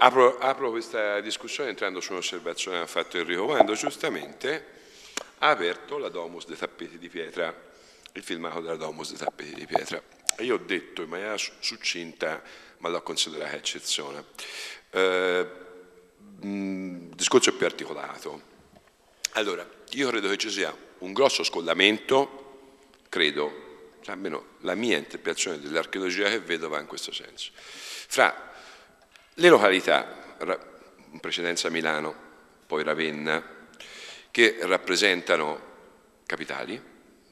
apro questa discussione entrando su un'osservazione che ha fatto Enrico, quando giustamente ha aperto la Domus dei tappeti di pietra, il filmato della Domus dei tappeti di pietra. E io ho detto in maniera succinta, ma l'ho considerata eccezione. Il discorso è più articolato. Allora, io credo che ci sia un grosso scollamento, credo, cioè almeno la mia interpretazione dell'archeologia che vedo va in questo senso, fra le località, in precedenza Milano, poi Ravenna, che rappresentano capitali,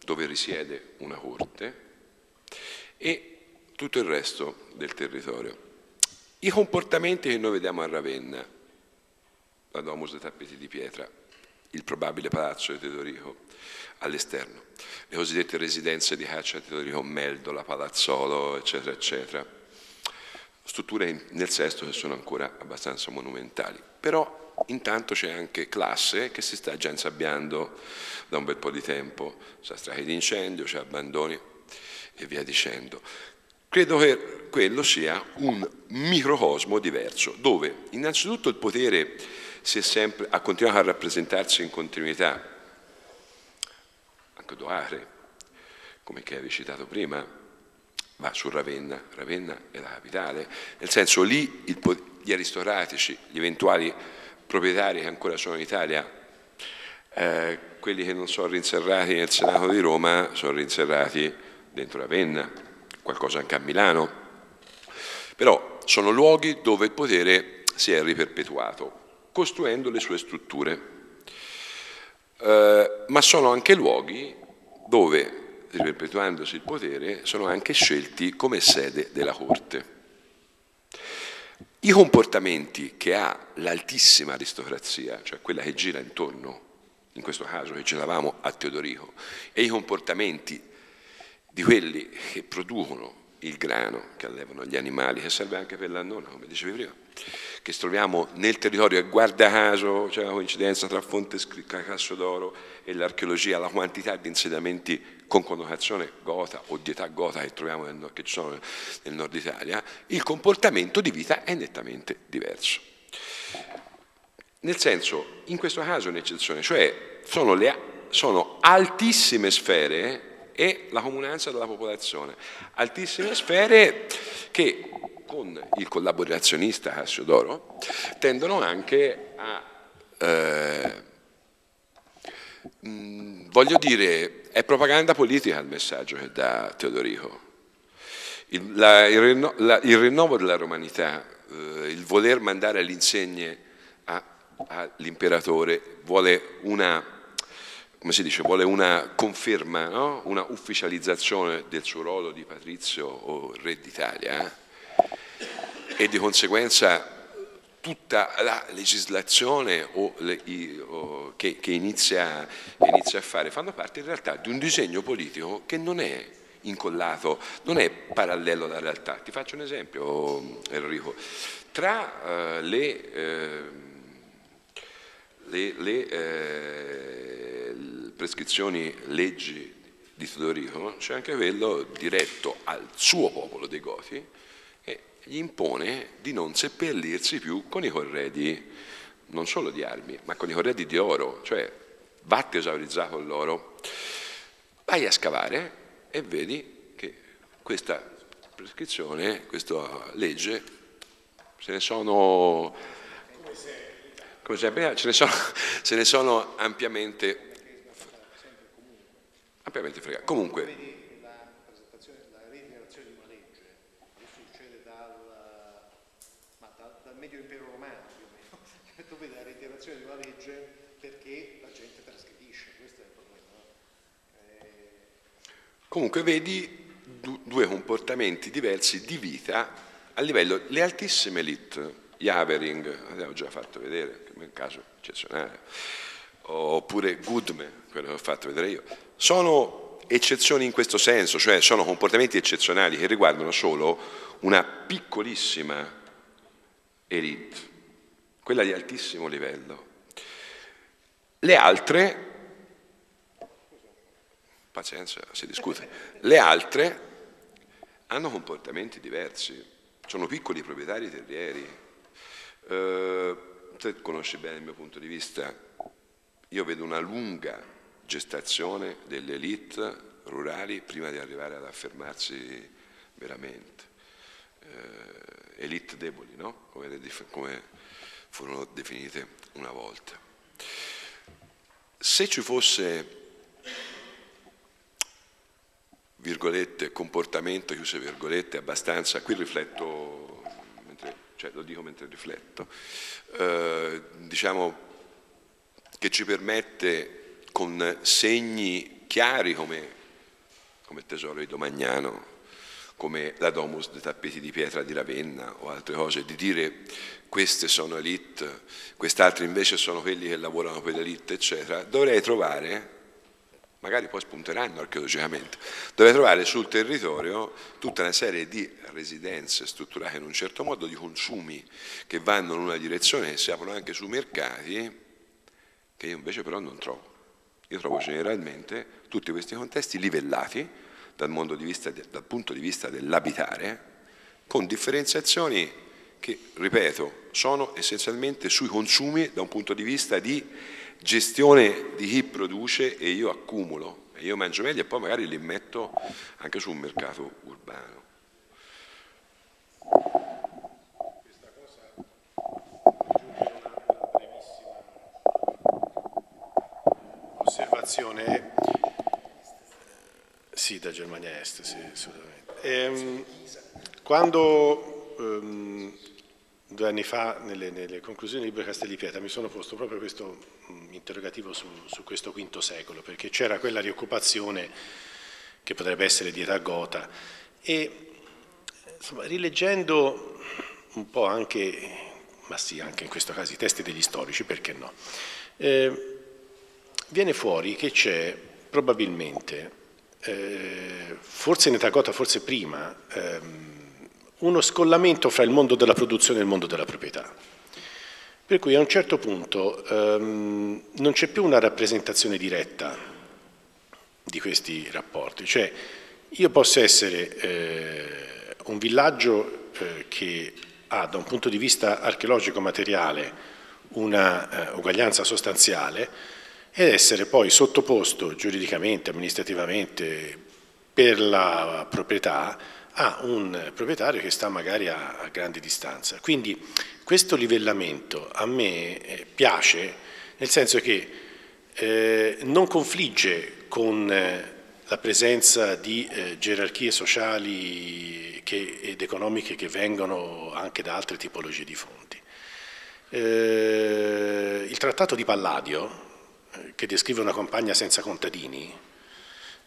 dove risiede una corte, e tutto il resto del territorio. I comportamenti che noi vediamo a Ravenna, la Domus dei tappeti di pietra, il probabile palazzo di Teodorico all'esterno, le cosiddette residenze di caccia di Teodorico, Meldola, Palazzolo, eccetera, eccetera, strutture nel Sesto che sono ancora abbastanza monumentali, però intanto c'è anche classe che si sta già insabbiando da un bel po' di tempo, c'è stragi di incendio, c'è abbandoni e via dicendo. Credo che quello sia un microcosmo diverso, dove innanzitutto il potere ha continuato a rappresentarsi in continuità, anche Doare, come che avevi citato prima, va su Ravenna, Ravenna è la capitale, nel senso lì gli aristocratici, gli eventuali proprietari che ancora sono in Italia, quelli che non sono rinserrati nel Senato di Roma, sono rinserrati dentro Ravenna, qualcosa anche a Milano, però sono luoghi dove il potere si è riperpetuato, costruendo le sue strutture, ma sono anche luoghi dove, riperpetuandosi il potere, sono anche scelti come sede della corte. I comportamenti che ha l'altissima aristocrazia, cioè quella che gira intorno, in questo caso che giravamo a Teodorico, e i comportamenti di quelli che producono il grano, che allevano gli animali, che serve anche per l'annona, come dicevi prima, che troviamo nel territorio, e guarda caso c'è una coincidenza tra Fonte Scritta, Casso d'oro e l'archeologia, la quantità di insediamenti con connotazione gota o di età gota che troviamo che ci sono nel nord Italia, il comportamento di vita è nettamente diverso. Nel senso, in questo caso è un'eccezione, cioè sono altissime sfere e la comunanza della popolazione, altissime sfere che con il collaborazionista Cassiodoro tendono anche a, voglio dire, è propaganda politica il messaggio che dà Teodorico, il rinnovo della romanità, il voler mandare all'insegne all'imperatore, vuole una, come si dice, vuole una conferma, no? Una ufficializzazione del suo ruolo di patrizio o re d'Italia, e di conseguenza tutta la legislazione che inizia a fare fanno parte in realtà di un disegno politico che non è incollato, non è parallelo alla realtà. Ti faccio un esempio, Enrico, tra le prescrizioni, leggi di Teodorico, c'è anche quello diretto al suo popolo dei Goti che gli impone di non seppellirsi più con i corredi non solo di armi ma con i corredi di oro, cioè vatti esaurizzato l'oro, vai a scavare e vedi che questa prescrizione, questa legge, se ne sono se ne sono ampiamente fregati. Comunque, vedi la presentazione, la reiterazione di una legge che succede dal medio impero romano più o meno, tu vedi la reiterazione di una legge perché la gente trasgredisce, questo è il problema. Comunque vedi due comportamenti diversi di vita a livello, le altissime elite, gli Havering, l'abbiamo già fatto vedere, che è un caso eccezionale, oppure Goodman, quello che ho fatto vedere io, sono eccezioni in questo senso, cioè sono comportamenti eccezionali che riguardano solo una piccolissima elite, quella di altissimo livello. Le altre, pazienza, si discute, le altre hanno comportamenti diversi, sono piccoli proprietari terrieri, Te conosci bene il mio punto di vista. Io vedo una lunga gestazione delle elite rurali prima di arrivare ad affermarsi veramente. Elite deboli, no? Come furono definite una volta. Se ci fosse, virgolette, comportamento, chiuse virgolette, abbastanza, qui rifletto, cioè lo dico mentre rifletto, diciamo che ci permette con segni chiari come il tesoro di Domagnano, come la Domus dei tappeti di pietra di Ravenna o altre cose, di dire queste sono elite, quest'altri invece sono quelli che lavorano per l'elite, eccetera, dovrei trovare, magari poi spunteranno archeologicamente, dovrei trovare sul territorio tutta una serie di residenze strutturate in un certo modo, di consumi che vanno in una direzione, che si aprono anche su mercati, che io invece però non trovo. Io trovo generalmente tutti questi contesti livellati, dal punto di vista dell'abitare, con differenziazioni che, ripeto, sono essenzialmente sui consumi da un punto di vista di gestione di chi produce e io accumulo, e io mangio meglio e poi magari li metto anche su un mercato urbano. Questa cosa aggiunge una brevissima osservazione. Sì, da Germania Est, sì, assolutamente. Quando 2 anni fa, nelle conclusioni del libro Castelli Pieta, mi sono posto proprio questo interrogativo su questo V secolo, perché c'era quella rioccupazione che potrebbe essere di età gota, e insomma, rileggendo un po' anche, ma sì, anche in questo caso i testi degli storici, perché no, viene fuori che c'è probabilmente, forse in età gota, forse prima, uno scollamento fra il mondo della produzione e il mondo della proprietà. Per cui a un certo punto non c'è più una rappresentazione diretta di questi rapporti. Cioè, io posso essere un villaggio che ha, da un punto di vista archeologico-materiale, una uguaglianza sostanziale, ed essere poi sottoposto giuridicamente, amministrativamente, per la proprietà, a un proprietario che sta magari a grande distanza. Quindi questo livellamento a me piace, nel senso che non confligge con la presenza di gerarchie sociali ed economiche che vengono anche da altre tipologie di fonti. Il trattato di Palladio, che descrive una campagna senza contadini,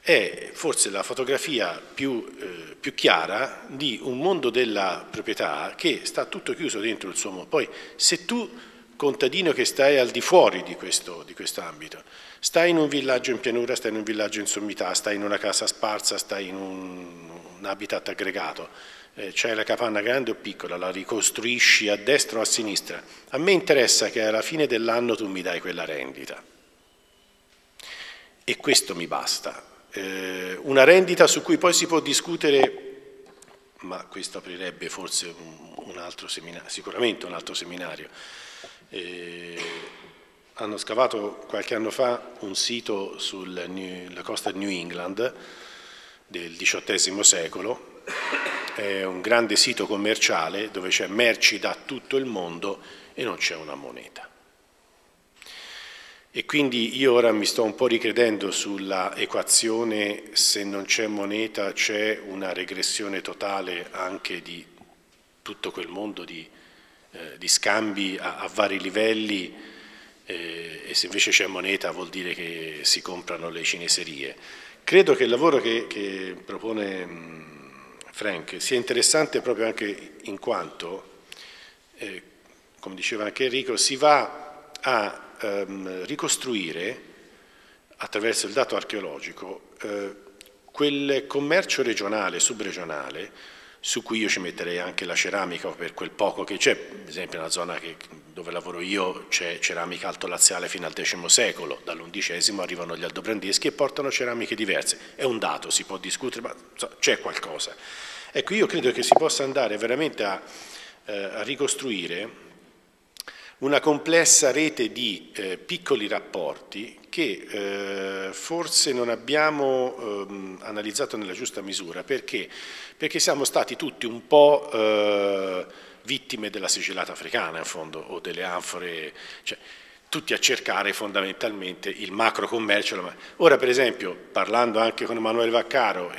è forse la fotografia più chiara di un mondo della proprietà che sta tutto chiuso dentro il suo mondo. Poi, se tu, contadino che stai al di fuori di quest'ambito, stai in un villaggio in pianura, stai in un villaggio in sommità, stai in una casa sparsa, stai in un habitat aggregato, c'hai la capanna grande o piccola, la ricostruisci a destra o a sinistra, a me interessa che alla fine dell'anno tu mi dai quella rendita. E questo mi basta. Una rendita su cui poi si può discutere, ma questo aprirebbe forse un altro seminario, sicuramente un altro seminario. Hanno scavato qualche anno fa un sito sulla costa di New England del XVIII secolo, è un grande sito commerciale dove c'è merci da tutto il mondo e non c'è una moneta. E quindi io ora mi sto un po' ricredendo sulla equazione: se non c'è moneta c'è una regressione totale anche di tutto quel mondo di scambi a vari livelli, e se invece c'è moneta vuol dire che si comprano le cineserie. Credo che il lavoro che propone Frank sia interessante proprio anche in quanto, come diceva anche Enrico, si va a ricostruire attraverso il dato archeologico quel commercio regionale, subregionale, su cui io ci metterei anche la ceramica, per quel poco che c'è. Per esempio, nella zona dove lavoro io c'è ceramica altolaziale fino al X secolo, dall'undicesimo arrivano gli aldobrandeschi e portano ceramiche diverse. È un dato, si può discutere, ma c'è qualcosa. Ecco, io credo che si possa andare veramente a ricostruire una complessa rete di piccoli rapporti che forse non abbiamo analizzato nella giusta misura, perché siamo stati tutti un po' vittime della sigillata africana, in fondo, o delle anfore, cioè, tutti a cercare fondamentalmente il macro commercio. Ora, per esempio, parlando anche con Emanuele Vaccaro,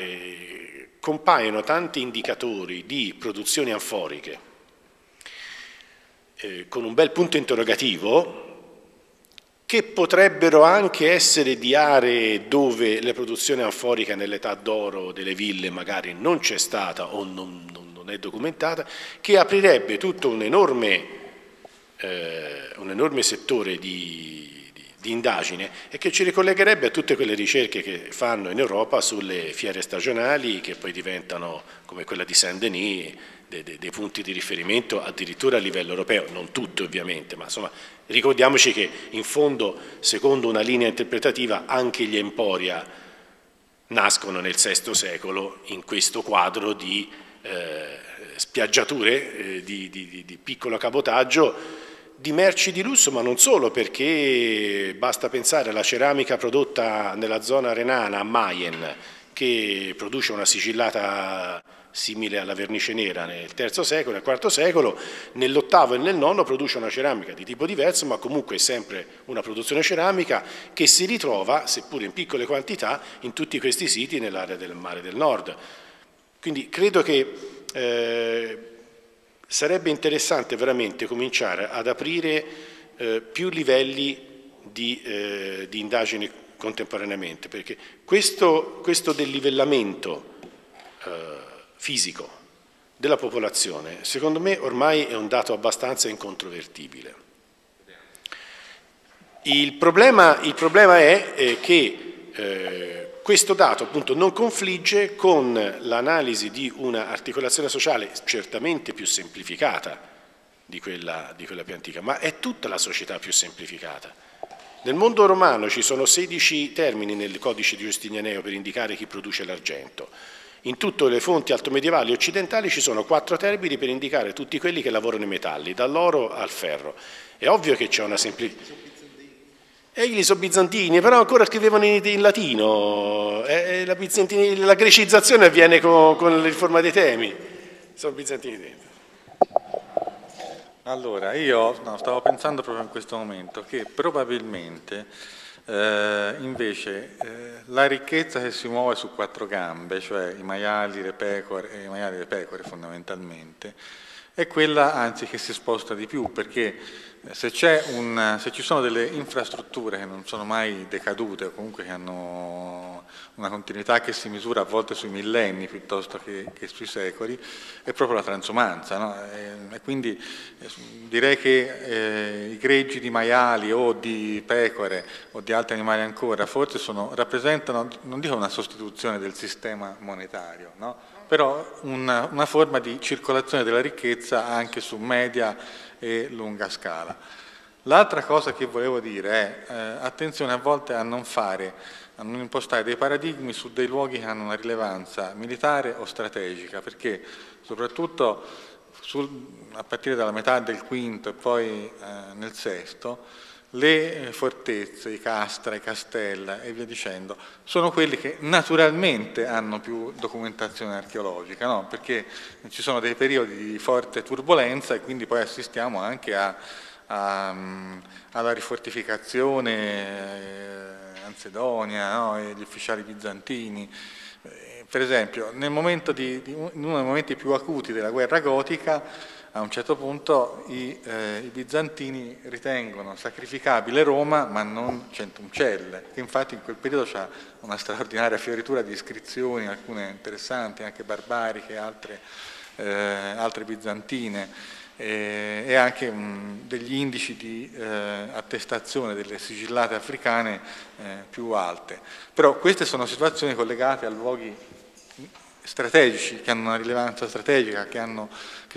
compaiono tanti indicatori di produzioni anforiche, con un bel punto interrogativo, che potrebbero anche essere di aree dove la produzione anforica nell'età d'oro delle ville magari non c'è stata o non è documentata, che aprirebbe tutto un enorme settore di indagine e che ci ricollegherebbe a tutte quelle ricerche che fanno in Europa sulle fiere stagionali, che poi diventano, come quella di Saint-Denis, dei punti di riferimento addirittura a livello europeo, non tutto ovviamente, ma insomma ricordiamoci che in fondo, secondo una linea interpretativa, anche gli Emporia nascono nel VI secolo in questo quadro di spiaggiature, di piccolo cabotaggio, di merci di lusso, ma non solo, perché basta pensare alla ceramica prodotta nella zona renana a Mayen, che produce una sigillata simile alla vernice nera nel III secolo e nel IV secolo, nell'VIII e nel IX produce una ceramica di tipo diverso, ma comunque è sempre una produzione ceramica che si ritrova, seppure in piccole quantità, in tutti questi siti nell'area del Mare del Nord. Quindi credo che sarebbe interessante veramente cominciare ad aprire più livelli di indagine contemporaneamente, perché questo livellamento fisico della popolazione, secondo me ormai è un dato abbastanza incontrovertibile. Il problema è che questo dato appunto non confligge con l'analisi di una articolazione sociale certamente più semplificata di quella più antica, ma è tutta la società più semplificata. Nel mondo romano ci sono 16 termini nel codice di Giustinianeo per indicare chi produce l'argento. In tutte le fonti altomedievali occidentali ci sono 4 termini per indicare tutti quelli che lavorano i metalli, dall'oro al ferro. È ovvio che c'è una semplificazione. Egli sono bizantini, però ancora scrivevano in latino. La grecizzazione avviene con la riforma dei temi. Sono bizantini dentro. Allora, stavo pensando proprio in questo momento che probabilmente... invece la ricchezza che si muove su 4 gambe, cioè i maiali, le pecore fondamentalmente, è quella anzi che si sposta di più, perché se ci sono delle infrastrutture che non sono mai decadute, o comunque che hanno una continuità che si misura a volte sui millenni piuttosto che sui secoli, è proprio la transumanza, no? E quindi direi che i greggi di maiali o di pecore o di altri animali ancora forse rappresentano, non dico una sostituzione del sistema monetario, no? Però una forma di circolazione della ricchezza anche su media e lunga scala. L'altra cosa che volevo dire è attenzione a volte a non impostare dei paradigmi su dei luoghi che hanno una rilevanza militare o strategica, perché soprattutto a partire dalla metà del V e poi nel VI, le fortezze, i castra, i castella e via dicendo, sono quelli che naturalmente hanno più documentazione archeologica, no? Perché ci sono dei periodi di forte turbolenza e quindi poi assistiamo anche alla rifortificazione Ancedonia, no? E gli ufficiali bizantini. Per esempio, in uno dei momenti più acuti della guerra gotica, a un certo punto i bizantini ritengono sacrificabile Roma ma non Centumcelle, che infatti in quel periodo c'ha una straordinaria fioritura di iscrizioni, alcune interessanti, anche barbariche, altre bizantine, e anche degli indici di attestazione delle sigillate africane più alte. Però queste sono situazioni collegate a luoghi strategici, che hanno una rilevanza strategica, che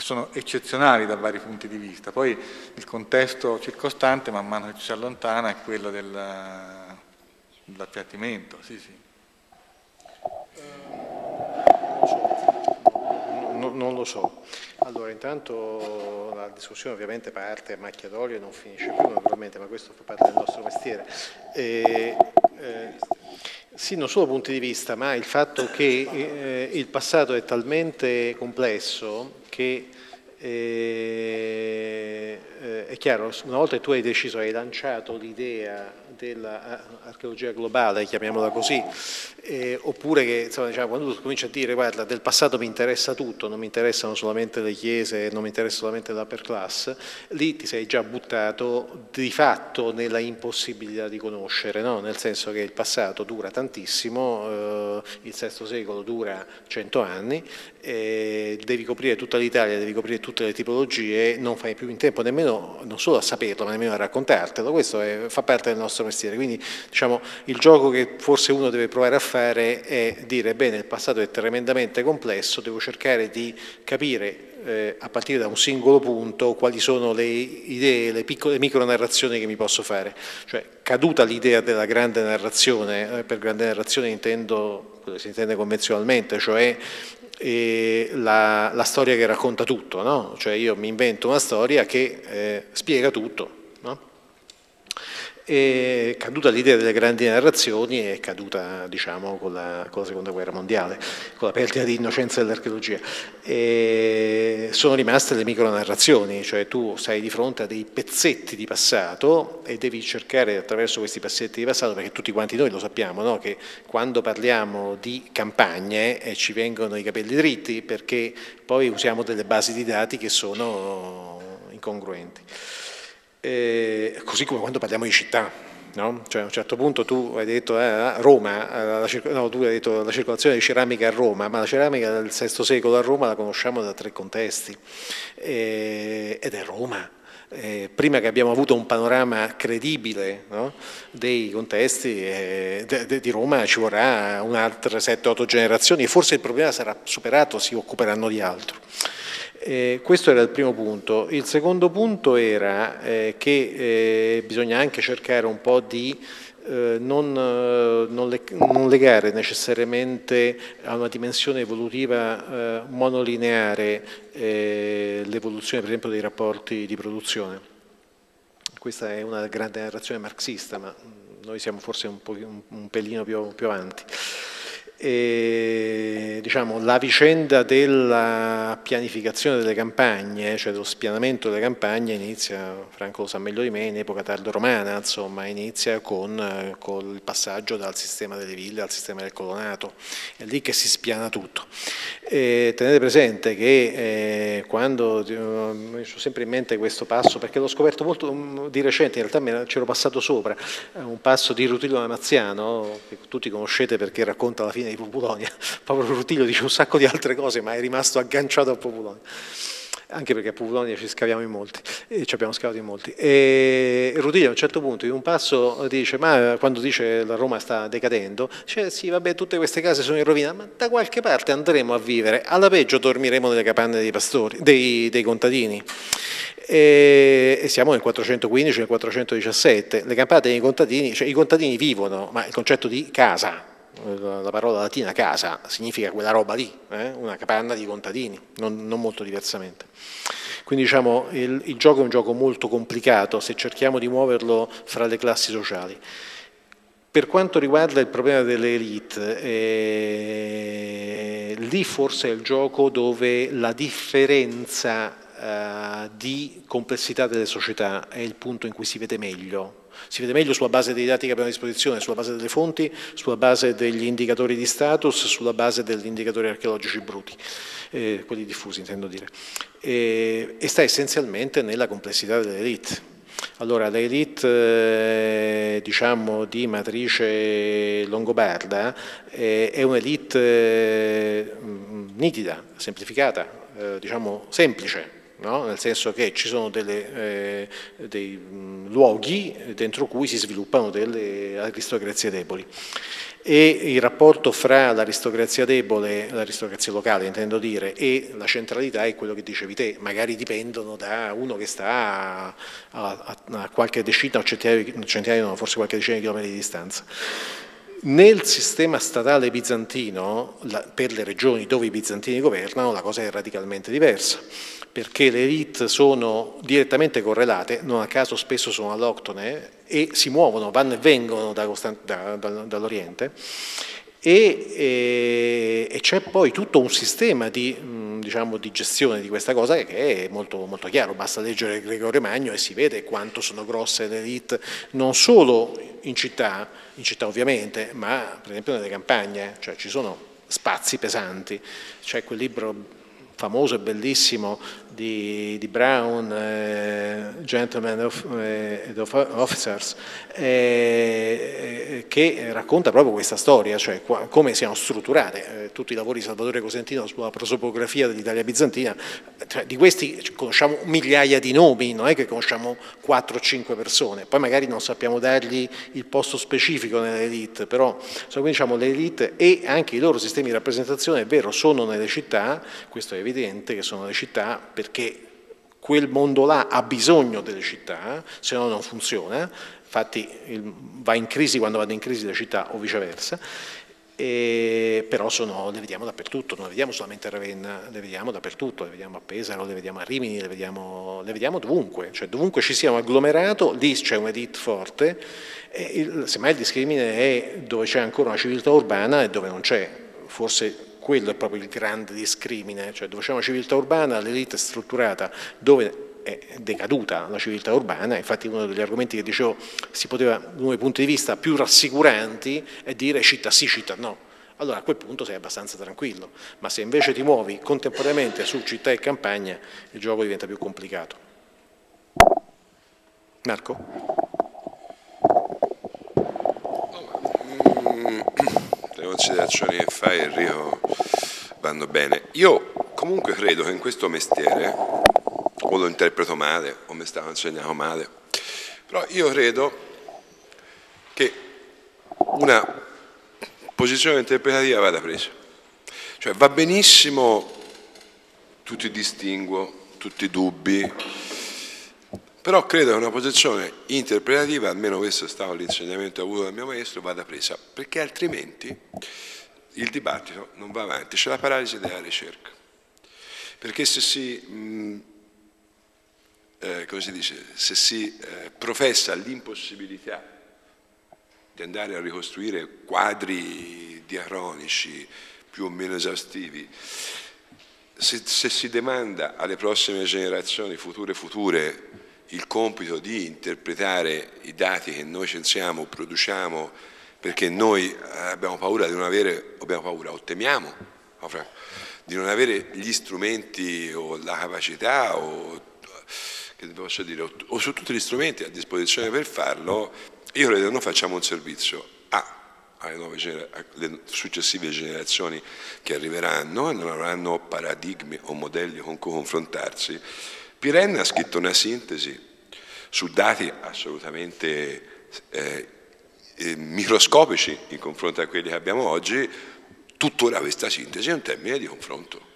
sono eccezionali da vari punti di vista. Poi il contesto circostante, man mano che ci si allontana, è quello dell'appiattimento. Sì, sì. non lo so. Allora, intanto la discussione ovviamente parte a macchia d'olio e non finisce più naturalmente, ma questo fa parte del nostro mestiere. Sì, non solo punti di vista, ma il fatto che il passato è talmente complesso che è chiaro, una volta che tu hai deciso, hai lanciato l'idea dell'archeologia globale, chiamiamola così, oppure che insomma, diciamo, quando tu cominci a dire guarda del passato mi interessa tutto, non mi interessano solamente le chiese, non mi interessa solamente l'upper class, lì ti sei già buttato di fatto nella impossibilità di conoscere, no? Nel senso che il passato dura tantissimo, il VI secolo dura 100 anni, devi coprire tutta l'Italia, devi coprire tutte le tipologie, non fai più in tempo nemmeno non solo a saperlo ma nemmeno a raccontartelo. Questo fa parte del nostro mestiere, quindi diciamo il gioco che forse uno deve provare a fare è dire bene, il passato è tremendamente complesso, devo cercare di capire a partire da un singolo punto quali sono le idee, le piccole micro narrazioni che mi posso fare, cioè caduta l'idea della grande narrazione, per grande narrazione intendo quello che si intende convenzionalmente, cioè la storia che racconta tutto, no? Cioè io mi invento una storia che spiega tutto. E caduta l'idea delle grandi narrazioni è caduta diciamo con la seconda guerra mondiale, con la perdita di innocenza dell'archeologia, sono rimaste le micro narrazioni, cioè tu sei di fronte a dei pezzetti di passato e devi cercare attraverso questi pezzetti di passato, perché tutti quanti noi lo sappiamo, no? Che quando parliamo di campagne ci vengono i capelli dritti, perché poi usiamo delle basi di dati che sono incongruenti. Così come quando parliamo di città, no? Cioè a un certo punto tu hai detto Roma, tu hai detto la circolazione di ceramica a Roma, ma la ceramica del VI secolo a Roma la conosciamo da 3 contesti ed è Roma. Prima che abbiamo avuto un panorama credibile, no? Dei contesti di Roma ci vorrà un'altra 7-8 generazioni e forse il problema sarà superato, si occuperanno di altro. Questo era il primo punto. Il secondo punto era che bisogna anche cercare un po' di non legare necessariamente a una dimensione evolutiva monolineare l'evoluzione per esempio dei rapporti di produzione. Questa è una grande narrazione marxista, ma noi siamo forse un pelino più avanti. E, diciamo, la vicenda della pianificazione delle campagne, cioè dello spianamento delle campagne, inizia, Franco lo sa meglio di me, in epoca tardo-romana, insomma, inizia con il passaggio dal sistema delle ville al sistema del colonato, è lì che si spiana tutto. E tenete presente che quando, mi sono sempre in mente questo passo, perché l'ho scoperto molto di recente, in realtà c'ero passato sopra, un passo di Rutilio Namaziano, che tutti conoscete perché racconta la fine di Populonia, Paolo Rutilio dice un sacco di altre cose ma è rimasto agganciato a Populonia, anche perché a Populonia ci scaviamo in molti, ci abbiamo scavato in molti, e Rutilio a un certo punto in un passo dice, ma quando dice la Roma sta decadendo, dice sì vabbè tutte queste case sono in rovina, ma da qualche parte andremo a vivere, alla peggio dormiremo nelle capanne dei pastori, dei contadini. E siamo nel 415, nel 417, le campate dei contadini, cioè i contadini vivono, ma il concetto di casa, la parola latina casa significa quella roba lì, una capanna di contadini, non molto diversamente. Quindi diciamo il gioco è un gioco molto complicato se cerchiamo di muoverlo fra le classi sociali. Per quanto riguarda il problema delle elite, lì forse è il gioco dove la differenza di complessità delle società è il punto in cui si vede meglio. Si vede meglio sulla base dei dati che abbiamo a disposizione, sulla base delle fonti, sulla base degli indicatori di status, sulla base degli indicatori archeologici bruti, quelli diffusi intendo dire, e sta essenzialmente nella complessità delle elite. Allora, le elite diciamo di matrice longobarda è un'elite nitida, semplificata, diciamo semplice. No? Nel senso che ci sono dei luoghi dentro cui si sviluppano delle aristocrazie deboli e il rapporto fra l'aristocrazia debole, l'aristocrazia locale intendo dire, e la centralità è quello che dicevi te, magari dipendono da uno che sta a qualche decina o centinaio, forse qualche decina di chilometri di distanza. Nel sistema statale bizantino, per le regioni dove i bizantini governano, la cosa è radicalmente diversa, perché le élite sono direttamente correlate, non a caso spesso sono alloctone, e si muovono, vanno e vengono dall'Oriente, e c'è poi tutto un sistema di gestione di questa cosa che è molto, molto chiaro, basta leggere Gregorio Magno e si vede quanto sono grosse le élite, non solo in città ovviamente, ma per esempio nelle campagne, cioè ci sono spazi pesanti. C'è quel libro famoso e bellissimo di Brown, Gentlemen and Officers, che racconta proprio questa storia, cioè come siano strutturate tutti i lavori di Salvatore Cosentino sulla prosopografia dell'Italia bizantina. Di questi conosciamo migliaia di nomi, non è che conosciamo 4 o 5 persone, poi magari non sappiamo dargli il posto specifico nell'elite, però quindi diciamo l'elite e anche i loro sistemi di rappresentazione, è vero, sono nelle città, questo è evidente che sono le città, perché quel mondo là ha bisogno delle città, se no non funziona, infatti va in crisi quando vanno in crisi le città o viceversa, però sono, le vediamo dappertutto, non le vediamo solamente a Ravenna, le vediamo dappertutto, le vediamo a Pesaro, le vediamo a Rimini, le vediamo dovunque, cioè dovunque ci siamo agglomerato, lì c'è un'elite forte, semmai il discrimine è dove c'è ancora una civiltà urbana e dove non c'è, forse quello è proprio il grande discrimine, cioè dove c'è una civiltà urbana, l'elite è strutturata, dove è decaduta la civiltà urbana. Infatti uno degli argomenti che dicevo, uno dei punti di vista più rassicuranti è dire città sì, città no. Allora a quel punto sei abbastanza tranquillo, ma se invece ti muovi contemporaneamente su città e campagna, il gioco diventa più complicato. Marco? Le considerazioni che fai, Enrico, vanno bene. Io comunque credo che in questo mestiere, o lo interpreto male, o mi stavo insegnando male, però io credo che una posizione interpretativa vada presa. Cioè va benissimo tutti i distinguo, tutti i dubbi, però credo che una posizione interpretativa, almeno questo è stato l'insegnamento avuto dal mio maestro, vada presa, perché altrimenti il dibattito non va avanti, c'è la paralisi della ricerca. Perché se si professa l'impossibilità di andare a ricostruire quadri diacronici più o meno esaustivi, se si demanda alle prossime generazioni future il compito di interpretare i dati che noi censiamo, produciamo, perché noi abbiamo paura di non avere, abbiamo paura o temiamo di non avere gli strumenti o la capacità o su tutti gli strumenti a disposizione per farlo, io credo che noi facciamo un servizio alle successive generazioni che arriveranno e non avranno paradigmi o modelli con cui confrontarsi. Pirenne ha scritto una sintesi su dati assolutamente microscopici in confronto a quelli che abbiamo oggi. Tuttora questa sintesi è un termine di confronto.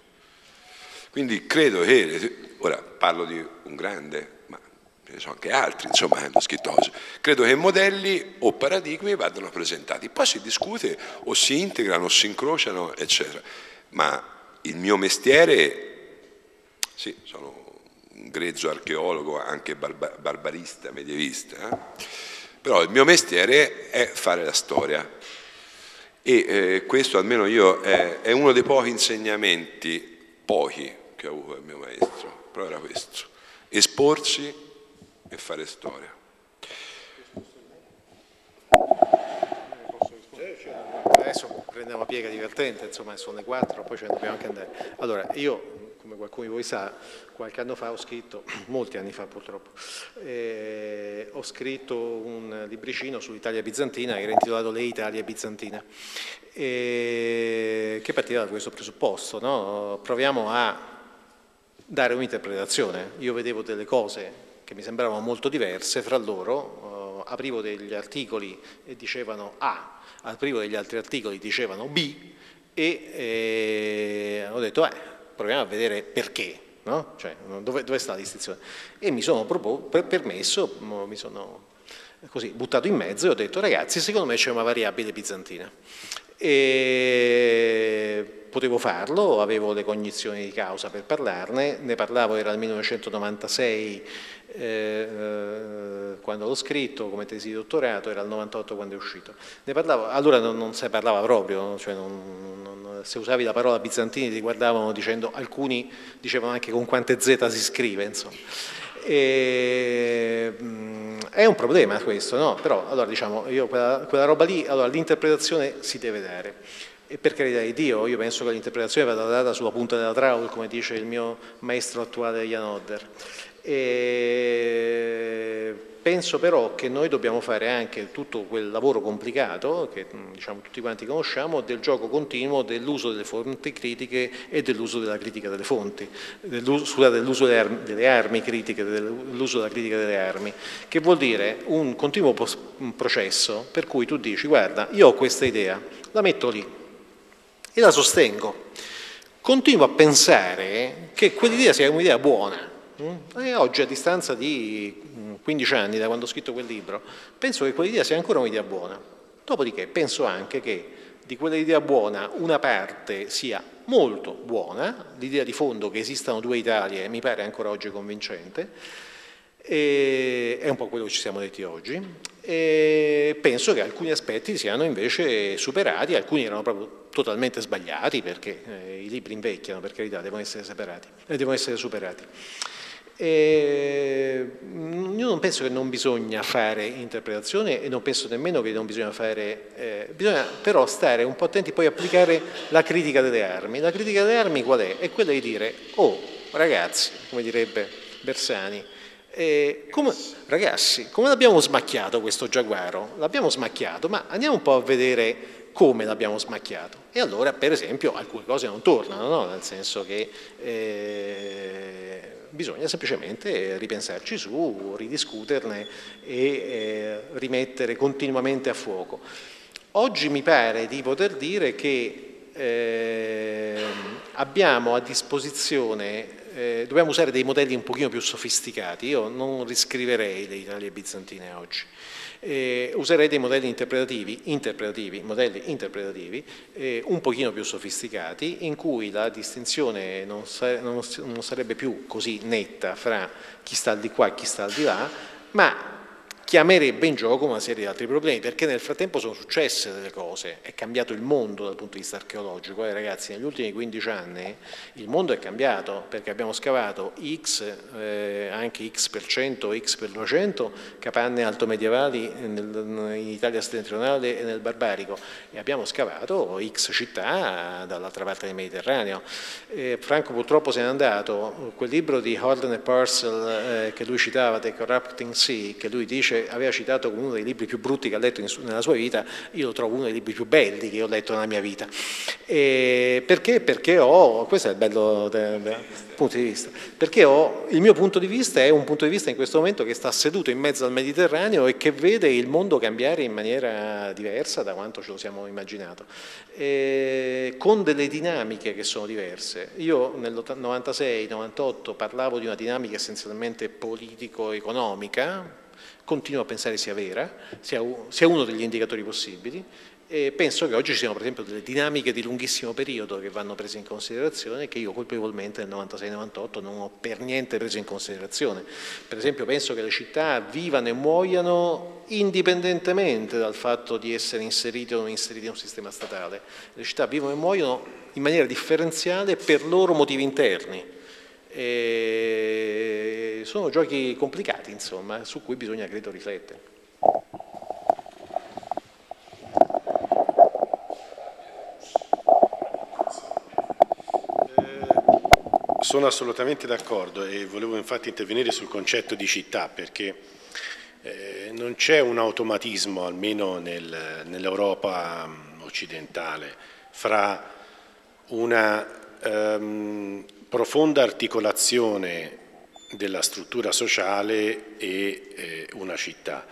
Quindi credo che, ora parlo di un grande, ma ce ne sono anche altri, insomma, che hanno scritto cose, credo che modelli o paradigmi vadano presentati, poi si discute o si integrano o si incrociano, eccetera. Ma il mio mestiere, sì, sono un grezzo archeologo, anche barbarista, medievista, però il mio mestiere è fare la storia e questo almeno io è uno dei pochi insegnamenti, che ho avuto dal mio maestro, però era questo, esporsi e fare storia. Adesso prendiamo una piega divertente, insomma sono le 4, poi ce ne dobbiamo anche andare. Allora, io, come qualcuno di voi sa, qualche anno fa ho scritto, molti anni fa purtroppo, ho scritto un libricino sull'Italia bizantina che era intitolato Le Italie bizantine, che partiva da questo presupposto, no? Proviamo a dare un'interpretazione. Io vedevo delle cose che mi sembravano molto diverse fra loro, aprivo degli articoli e dicevano A, aprivo degli altri articoli dicevano B e ho detto proviamo a vedere perché, no? Cioè, dove sta la distinzione? E mi sono permesso, mi sono così buttato in mezzo e ho detto ragazzi secondo me c'è una variabile bizantina. E potevo farlo, avevo le cognizioni di causa per parlarne, ne parlavo, era il 1996 quando l'ho scritto come tesi di dottorato, era il 98 quando è uscito. Ne parlavo, allora non si parlava proprio, cioè se usavi la parola bizantini ti guardavano dicendo, alcuni dicevano anche con quante Z si scrive, insomma. E, è un problema questo, no? Però allora diciamo, io quella roba lì, allora l'interpretazione si deve dare. E per carità di Dio, io penso che l'interpretazione vada data sulla punta della trowel, come dice il mio maestro attuale Jan Hodder. E penso però che noi dobbiamo fare anche tutto quel lavoro complicato, che diciamo tutti quanti conosciamo, del gioco continuo, dell'uso delle fonti critiche e dell'uso della critica delle fonti, dell'uso delle armi critiche, dell'uso della critica delle armi, che vuol dire un continuo processo per cui tu dici guarda, io ho questa idea, la metto lì, e la sostengo. Continuo a pensare che quell'idea sia un'idea buona. E oggi, a distanza di 15 anni da quando ho scritto quel libro, penso che quell'idea sia ancora un'idea buona. Dopodiché penso anche che di quell'idea buona una parte sia molto buona, l'idea di fondo che esistano due Italie mi pare ancora oggi convincente, e è un po' quello che ci siamo detti oggi, e penso che alcuni aspetti siano invece superati, alcuni erano proprio totalmente sbagliati perché i libri invecchiano, per carità, devono essere separati, devono essere superati. Io non penso che non bisogna fare interpretazione e non penso nemmeno che non bisogna fare, bisogna però stare un po' attenti, poi applicare la critica delle armi. La critica delle armi qual è? È quella di dire, oh ragazzi, come direbbe Bersani, ragazzi, come l'abbiamo smacchiato questo giaguaro? L'abbiamo smacchiato, ma andiamo un po' a vedere come l'abbiamo smacchiato. E allora, per esempio, alcune cose non tornano, no? Nel senso che bisogna semplicemente ripensarci su, ridiscuterne e rimettere continuamente a fuoco. Oggi mi pare di poter dire che abbiamo a disposizione, dobbiamo usare dei modelli un pochino più sofisticati, io non riscriverei le Italie bizantine oggi. Userei dei modelli interpretativi un pochino più sofisticati, in cui la distinzione non sarebbe più così netta fra chi sta al di qua e chi sta al di là, ma chiamerebbe in gioco una serie di altri problemi, perché nel frattempo sono successe delle cose, è cambiato il mondo dal punto di vista archeologico. Ragazzi, negli ultimi 15 anni il mondo è cambiato, perché abbiamo scavato anche X per 100, X per 200 capanne altomedievali in Italia settentrionale e nel Barbarico, e abbiamo scavato X città dall'altra parte del Mediterraneo. Franco purtroppo se n'è andato, quel libro di Holden e Purcell che lui citava, The Corrupting Sea, che lui dice aveva citato come uno dei libri più brutti che ha letto nella sua vita, io lo trovo uno dei libri più belli che ho letto nella mia vita. Perché? Perché ho, questo è il bello del punto di vista, perché il mio punto di vista è un punto di vista in questo momento che sta seduto in mezzo al Mediterraneo e che vede il mondo cambiare in maniera diversa da quanto ce lo siamo immaginato, con delle dinamiche che sono diverse. Io nel 96-98 parlavo di una dinamica essenzialmente politico-economica, continuo a pensare sia vera, sia uno degli indicatori possibili, e penso che oggi ci siano per esempio delle dinamiche di lunghissimo periodo che vanno prese in considerazione, che io colpevolmente nel 96-98 non ho per niente preso in considerazione. Per esempio penso che le città vivano e muoiano indipendentemente dal fatto di essere inserite o non inserite in un sistema statale. Le città vivono e muoiono in maniera differenziale per loro motivi interni. E sono giochi complicati, insomma, su cui bisogna, credo, riflettere. Sono assolutamente d'accordo e volevo infatti intervenire sul concetto di città, perché non c'è un automatismo, almeno nell'Europa occidentale, fra una profonda articolazione della struttura sociale e una città.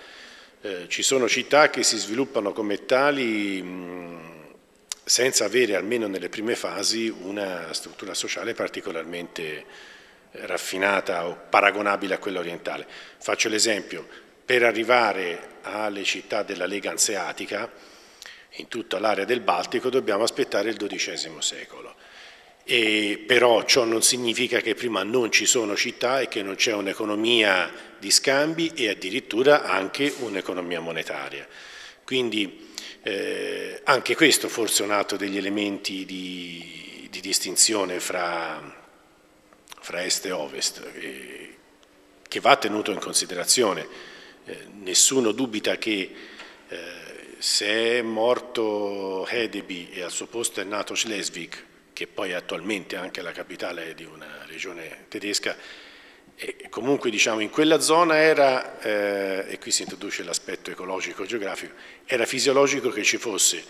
Ci sono città che si sviluppano come tali senza avere, almeno nelle prime fasi, una struttura sociale particolarmente raffinata o paragonabile a quella orientale. Faccio l'esempio, per arrivare alle città della Lega Anseatica, in tutta l'area del Baltico, dobbiamo aspettare il XII secolo. E però ciò non significa che prima non ci sono città e che non c'è un'economia di scambi e addirittura anche un'economia monetaria. Quindi anche questo forse è un altro degli elementi di distinzione fra est e ovest, che va tenuto in considerazione. Nessuno dubita che se è morto Hedeby e al suo posto è nato Schleswig, che poi attualmente è anche la capitale di una regione tedesca, e comunque diciamo in quella zona era, e qui si introduce l'aspetto ecologico-geografico, era fisiologico che ci fosse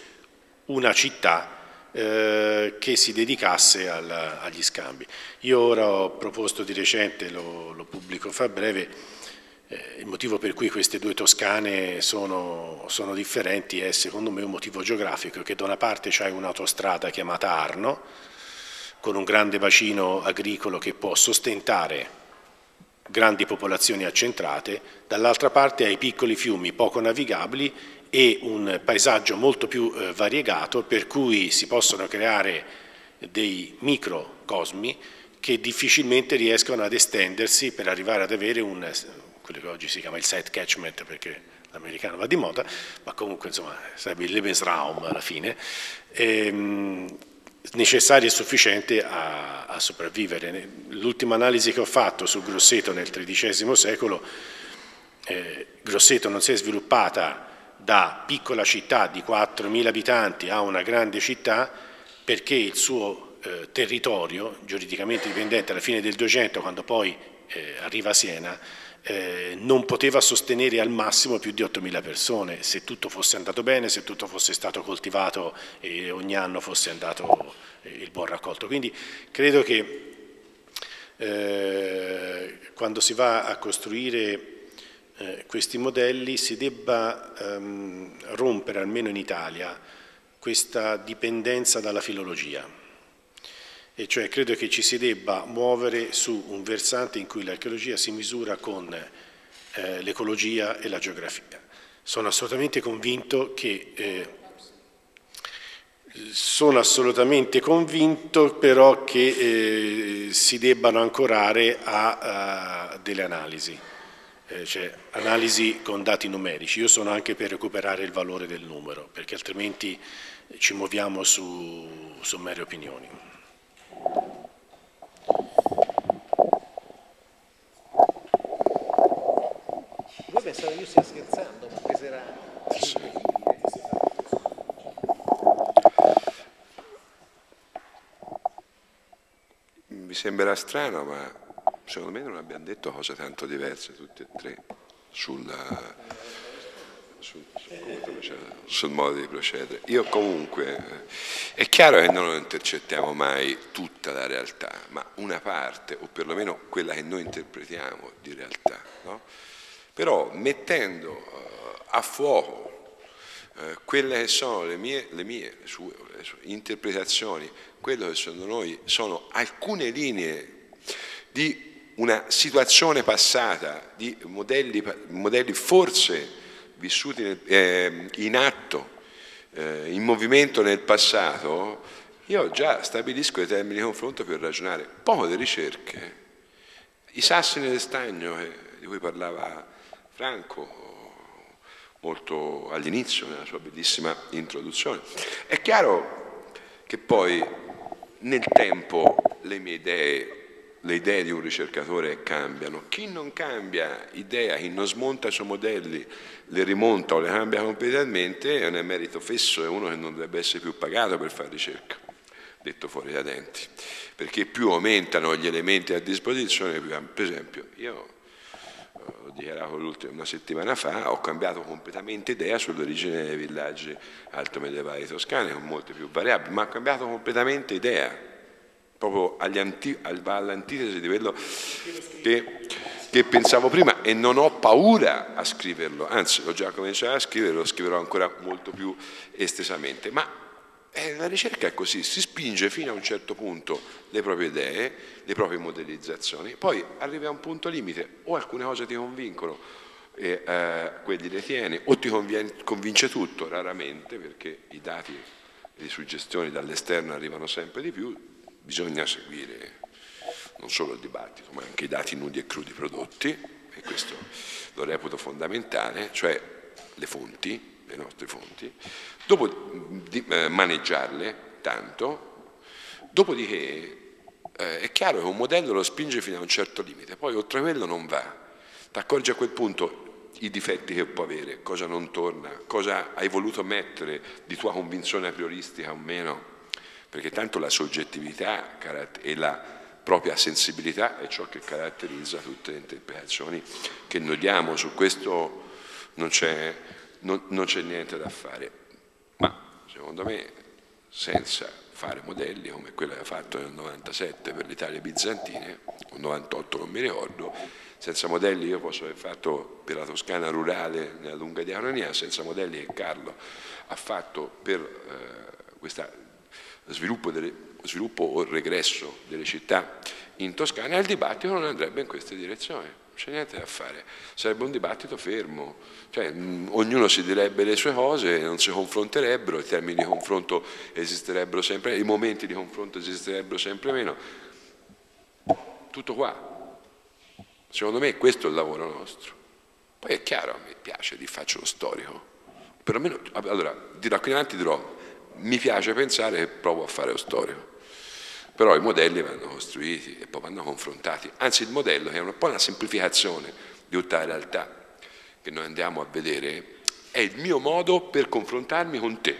una città che si dedicasse agli scambi. Io ora ho proposto di recente, lo pubblico fra breve, il motivo per cui queste due Toscane sono differenti è secondo me un motivo geografico, che da una parte c'è un'autostrada chiamata Arno, con un grande bacino agricolo che può sostentare grandi popolazioni accentrate, dall'altra parte hai piccoli fiumi poco navigabili e un paesaggio molto più variegato, per cui si possono creare dei microcosmi che difficilmente riescono ad estendersi per arrivare ad avere quello che oggi si chiama il site catchment, perché l'americano va di moda, ma comunque insomma sarebbe il Lebensraum alla fine, necessario e sufficiente a sopravvivere. L'ultima analisi che ho fatto su Grosseto nel XIII secolo, Grosseto non si è sviluppata da piccola città di 4.000 abitanti a una grande città perché il suo territorio, giuridicamente dipendente alla fine del 200, quando poi arriva a Siena, non poteva sostenere al massimo più di 8.000 persone, se tutto fosse andato bene, se tutto fosse stato coltivato e ogni anno fosse andato il buon raccolto. Quindi credo che quando si va a costruire questi modelli si debba rompere, almeno in Italia, questa dipendenza dalla filologia, e cioè credo che ci si debba muovere su un versante in cui l'archeologia si misura con l'ecologia e la geografia. Sono assolutamente convinto che però che si debbano ancorare a delle analisi. Cioè, analisi con dati numerici. Io sono anche per recuperare il valore del numero, perché altrimenti ci muoviamo su mere opinioni. Voi pensate che io stia scherzando, ma Pesaro sì. Mi sembrerà strano, ma secondo me non abbiamo detto cose tanto diverse tutti e tre sul modo di procedere. Io comunque, è chiaro che noi non intercettiamo mai tutta la realtà, ma una parte, o perlomeno quella che noi interpretiamo di realtà, no? Però mettendo a fuoco quelle che sono le sue interpretazioni, quello che secondo noi sono alcune linee di una situazione passata, di modelli forse vissuti in atto, in movimento nel passato, io già stabilisco i termini di confronto per ragionare. Poco di ricerche, i sassi nel stagno di cui parlava Franco molto all'inizio nella sua bellissima introduzione. È chiaro che poi nel tempo le idee di un ricercatore cambiano. Chi non cambia idea, chi non smonta i suoi modelli, le rimonta o le cambia completamente, è un emerito fesso, è uno che non dovrebbe essere più pagato per fare ricerca, detto fuori da denti, perché più aumentano gli elementi a disposizione, più. Per esempio, io ho dichiarato una settimana fa, ho cambiato completamente idea sull'origine dei villaggi altomedievali toscani, con molte più variabili, ma ho cambiato completamente idea, proprio all'antitesi di quello che pensavo prima, e non ho paura a scriverlo, anzi ho già cominciato a scriverlo, lo scriverò ancora molto più estesamente, ma la ricerca è così, si spinge fino a un certo punto le proprie idee, le proprie modellizzazioni, poi arrivi a un punto limite, o alcune cose ti convincono e quelli detieni, o ti convince tutto, raramente, perché i dati e le suggestioni dall'esterno arrivano sempre di più, bisogna seguire non solo il dibattito, ma anche i dati nudi e crudi prodotti, e questo lo reputo fondamentale, cioè le fonti, le nostre fonti, dopo di maneggiarle tanto, dopodiché è chiaro che un modello lo spinge fino a un certo limite, poi oltre quello non va, ti accorgi a quel punto i difetti che può avere, cosa non torna, cosa hai voluto mettere di tua convinzione aprioristica o meno, perché tanto la soggettività e la propria sensibilità è ciò che caratterizza tutte le interpretazioni che noi diamo, su questo non c'è niente da fare, ma secondo me senza fare modelli come quello che ha fatto nel 97 per l'Italia bizantina, o 98 non mi ricordo, senza modelli io posso aver fatto per la Toscana rurale nella lunga diacronia, senza modelli che Carlo ha fatto per questo sviluppo o regresso delle città in Toscana, il dibattito non andrebbe in questa direzione. Non c'è niente da fare, sarebbe un dibattito fermo, cioè ognuno si direbbe le sue cose, non si confronterebbero, i termini di confronto esisterebbero sempre, i momenti di confronto esisterebbero sempre meno, tutto qua. Secondo me questo è il lavoro nostro. Poi è chiaro, a me piace, vi faccio lo storico, perlomeno, allora, da qui in avanti dirò, mi piace pensare che provo a fare lo storico. Però i modelli vanno costruiti e poi vanno confrontati, anzi il modello che è un po' una semplificazione di tutta la realtà che noi andiamo a vedere, è il mio modo per confrontarmi con te.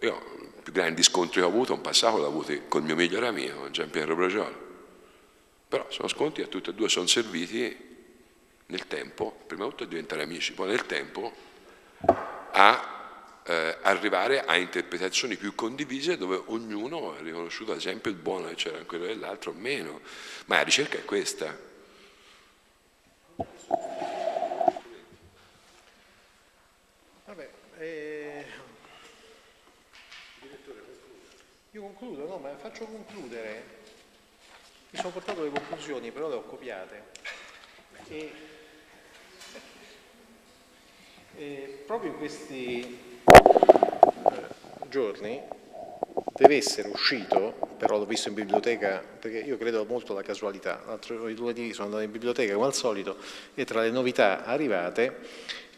Io i più grandi scontri che ho avuto in passato l'ho avuto col mio migliore amico, con Gian Piero Brogiolo, però sono scontri che tutti e due sono serviti nel tempo, prima di tutto a diventare amici, poi nel tempo a arrivare a interpretazioni più condivise dove ognuno ha riconosciuto ad esempio il buono che c'era in quello dell'altro o meno, ma la ricerca è questa. Vabbè, direttore, io concludo, no, ma faccio concludere, mi sono portato le conclusioni però le ho copiate e proprio in questi giorni deve essere uscito, però l'ho visto in biblioteca perché io credo molto alla casualità, l'altro lunedì sono andato in biblioteca come al solito e tra le novità arrivate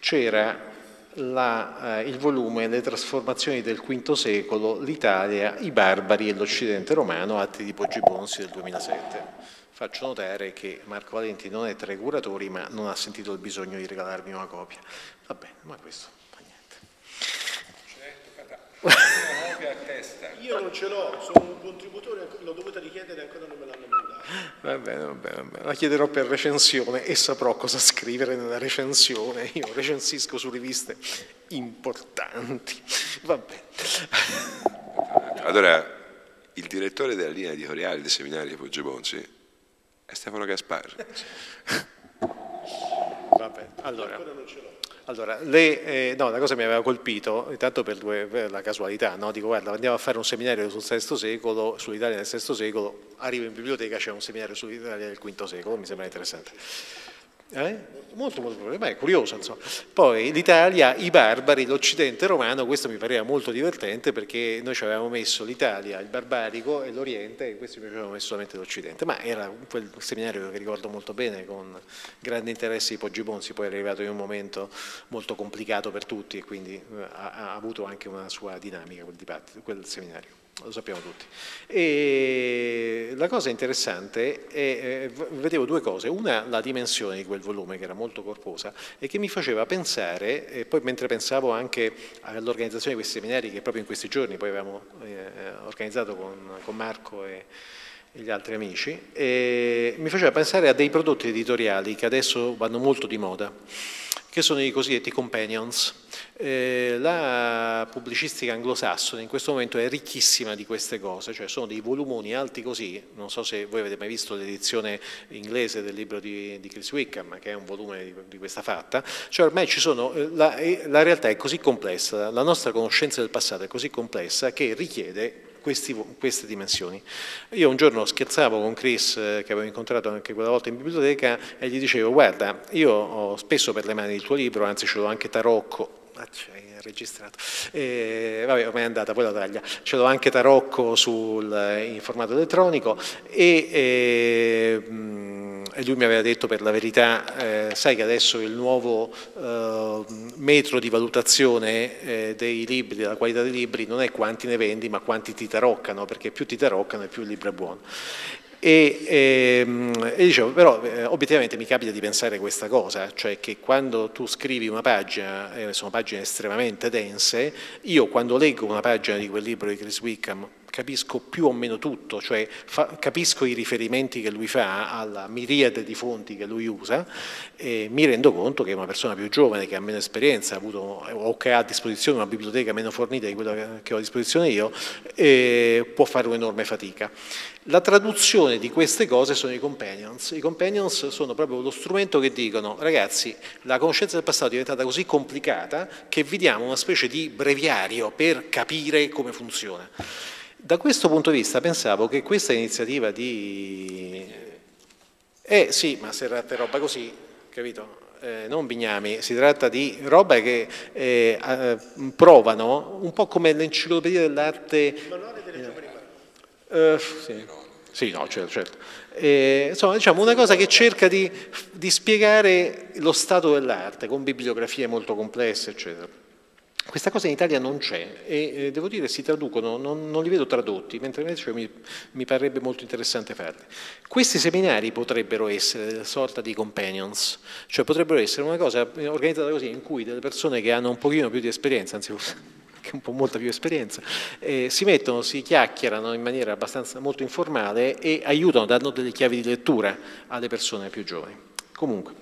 c'era il volume Le trasformazioni del V secolo, l'Italia, i barbari e l'Occidente romano, atti di Poggibonsi del 2007. Faccio notare che Marco Valenti non è tra i curatori ma non ha sentito il bisogno di regalarmi una copia. Va bene, ma questo fa niente. Io non ce l'ho, sono un contributore, l'ho dovuta richiedere e ancora non me l'hanno mandata. Va bene, va bene, va bene. La chiederò per recensione e saprò cosa scrivere nella recensione. Io recensisco su riviste importanti. Va bene. Allora, il direttore della linea editoriale dei seminari di Poggibonsi è Stefano Gasparri. Vabbè, allora no, la cosa mi aveva colpito, intanto per la casualità, no? Dico guarda, andiamo a fare un seminario sul VI secolo, sull'Italia del VI secolo, arrivo in biblioteca, c'è un seminario sull'Italia del V secolo, mi sembra interessante. Molto molto problema, è curioso insomma. Poi l'Italia, i barbari, l'Occidente romano, questo mi pareva molto divertente perché noi ci avevamo messo l'Italia, il barbarico e l'Oriente e questi mi avevamo messo solamente l'Occidente, ma era quel seminario che ricordo molto bene con grande interesse di Poggibonsi, poi è arrivato in un momento molto complicato per tutti e quindi ha avuto anche una sua dinamica quel dibattito, quel seminario. Lo sappiamo tutti. E la cosa interessante è, vedevo due cose, una la dimensione di quel volume che era molto corposa e che mi faceva pensare, e poi mentre pensavo anche all'organizzazione di questi seminari che proprio in questi giorni poi avevamo organizzato con Marco e gli altri amici, mi faceva pensare a dei prodotti editoriali che adesso vanno molto di moda, che sono i cosiddetti companions. La pubblicistica anglosassone in questo momento è ricchissima di queste cose, cioè sono dei volumoni alti così, non so se voi avete mai visto l'edizione inglese del libro di Chris Wickham, che è un volume di questa fatta, cioè ormai ci sono, la realtà è così complessa, la nostra conoscenza del passato è così complessa che richiede queste dimensioni. Io un giorno scherzavo con Chris, che avevo incontrato anche quella volta in biblioteca, e gli dicevo: guarda, io ho spesso per le mani il tuo libro, anzi ce l'ho anche tarocco, registrato, vabbè, ormai è andata, poi la taglia, ce l'ho anche tarocco in formato elettronico, e lui mi aveva detto, per la verità, sai che adesso il nuovo metro di valutazione dei libri, della qualità dei libri, non è quanti ne vendi ma quanti ti taroccano, perché più ti taroccano e più il libro è buono. E dicevo, però obiettivamente mi capita di pensare questa cosa, cioè che quando tu scrivi una pagina, sono pagine estremamente dense, io quando leggo una pagina di quel libro di Chris Wickham capisco più o meno tutto, cioè capisco i riferimenti che lui fa alla miriade di fonti che lui usa, e mi rendo conto che una persona più giovane, che ha meno esperienza, ha avuto, o che ha a disposizione una biblioteca meno fornita di quella che ho a disposizione io, può fare un'enorme fatica. La traduzione di queste cose sono i companions. I companions sono proprio lo strumento che dicono: ragazzi, la conoscenza del passato è diventata così complicata che vi diamo una specie di breviario per capire come funziona. Da questo punto di vista pensavo che questa iniziativa di... sì, ma se tratta di roba così, capito? Non bignami, si tratta di roba che provano, un po' come l'enciclopedia dell'arte... sì, no, certo. Insomma, diciamo una cosa che cerca di spiegare lo stato dell'arte con bibliografie molto complesse, eccetera. Questa cosa in Italia non c'è, e devo dire si traducono, non li vedo tradotti, mentre invece mi parrebbe molto interessante farli. Questi seminari potrebbero essere una sorta di companions, cioè potrebbero essere una cosa organizzata così, in cui delle persone che hanno un pochino più di esperienza, anzi un po' molta più esperienza, si mettono, si chiacchierano in maniera abbastanza molto informale e aiutano, danno delle chiavi di lettura alle persone più giovani. Comunque,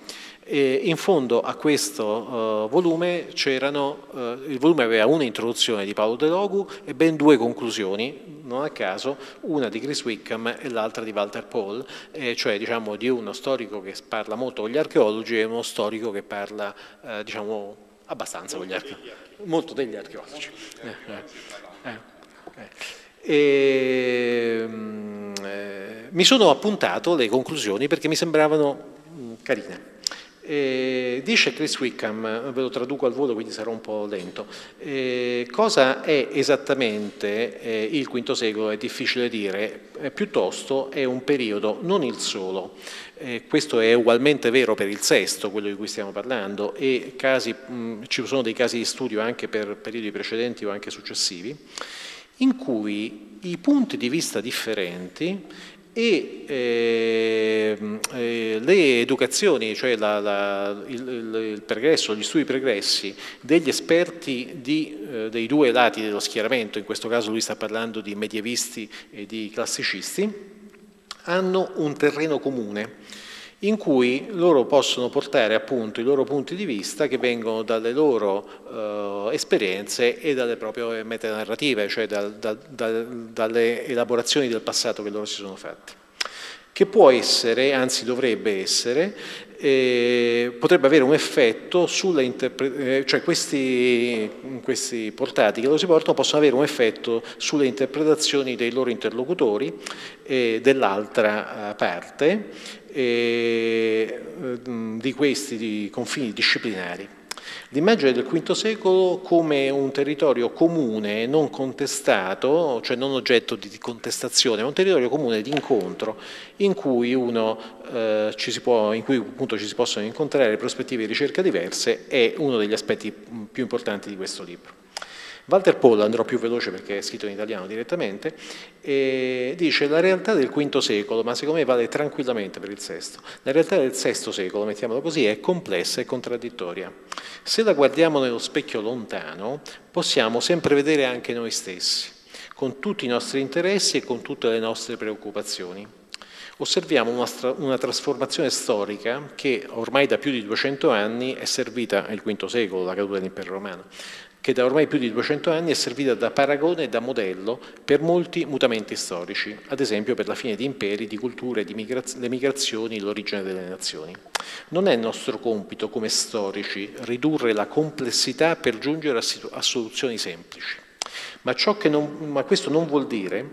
in fondo a questo volume c'erano, il volume aveva un'introduzione di Paolo De Logu e ben due conclusioni, non a caso, una di Chris Wickham e l'altra di Walter Pohl, cioè diciamo di uno storico che parla molto con gli archeologi e uno storico che parla, diciamo, abbastanza molto con gli archeologi. Molto degli archeologi. Mi sono appuntato le conclusioni perché mi sembravano carine. Dice Chris Wickham, ve lo traduco al volo quindi sarò un po' lento, cosa è esattamente il V secolo è difficile dire, piuttosto è un periodo, non il solo. Questo è ugualmente vero per il VI, quello di cui stiamo parlando, e ci sono dei casi di studio anche per periodi precedenti o anche successivi, in cui i punti di vista differenti e le educazioni, cioè il pregresso, gli studi pregressi degli esperti dei due lati dello schieramento, in questo caso lui sta parlando di medievisti e di classicisti, hanno un terreno comune in cui loro possono portare appunto i loro punti di vista che vengono dalle loro esperienze e dalle proprie metanarrative, cioè dalle elaborazioni del passato che loro si sono fatti. Che può essere, anzi dovrebbe essere, potrebbe avere un effetto sulla interpretazione, cioè questi portati che loro si portano possono avere un effetto sulle interpretazioni dei loro interlocutori e dell'altra parte, di questi confini disciplinari. L'immagine del V secolo come un territorio comune non contestato, cioè non oggetto di contestazione, ma un territorio comune di incontro in cui appunto ci si possono incontrare prospettive di ricerca diverse, è uno degli aspetti più importanti di questo libro. Walter Pohl, andrò più veloce perché è scritto in italiano direttamente, dice: la realtà del V secolo, ma secondo me vale tranquillamente per il VI, la realtà del VI secolo, mettiamolo così, è complessa e contraddittoria. Se la guardiamo nello specchio lontano, possiamo sempre vedere anche noi stessi, con tutti i nostri interessi e con tutte le nostre preoccupazioni. Osserviamo una trasformazione storica che ormai da più di 200 anni è servita, nel V secolo, la caduta dell'impero romano, che da ormai più di 200 anni è servita da paragone e da modello per molti mutamenti storici, ad esempio per la fine di imperi, di culture, di le migrazioni, l'origine delle nazioni. Non è il nostro compito come storici ridurre la complessità per giungere a soluzioni semplici, ma questo non vuol dire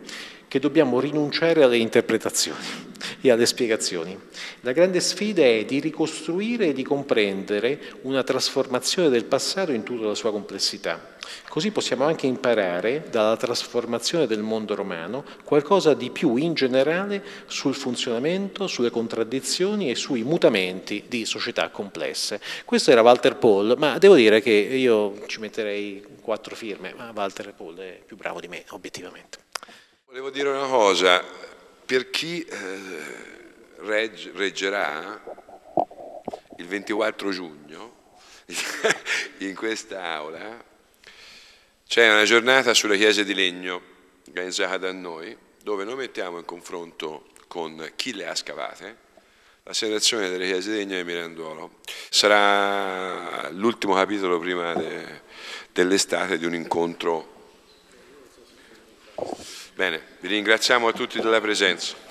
che dobbiamo rinunciare alle interpretazioni e alle spiegazioni. La grande sfida è di ricostruire e di comprendere una trasformazione del passato in tutta la sua complessità. Così possiamo anche imparare dalla trasformazione del mondo romano qualcosa di più in generale sul funzionamento, sulle contraddizioni e sui mutamenti di società complesse. Questo era Walter Pohl, ma devo dire che io ci metterei 4 firme, ma Walter Pohl è più bravo di me, obiettivamente. Volevo dire una cosa, per chi reggerà il 24 giugno in quest'aula, c'è una giornata sulle chiese di legno organizzata da noi, dove noi mettiamo in confronto con chi le ha scavate la situazione delle chiese di legno di Miranduolo. Sarà l'ultimo capitolo prima dell'estate di un incontro. Bene, vi ringraziamo a tutti della presenza.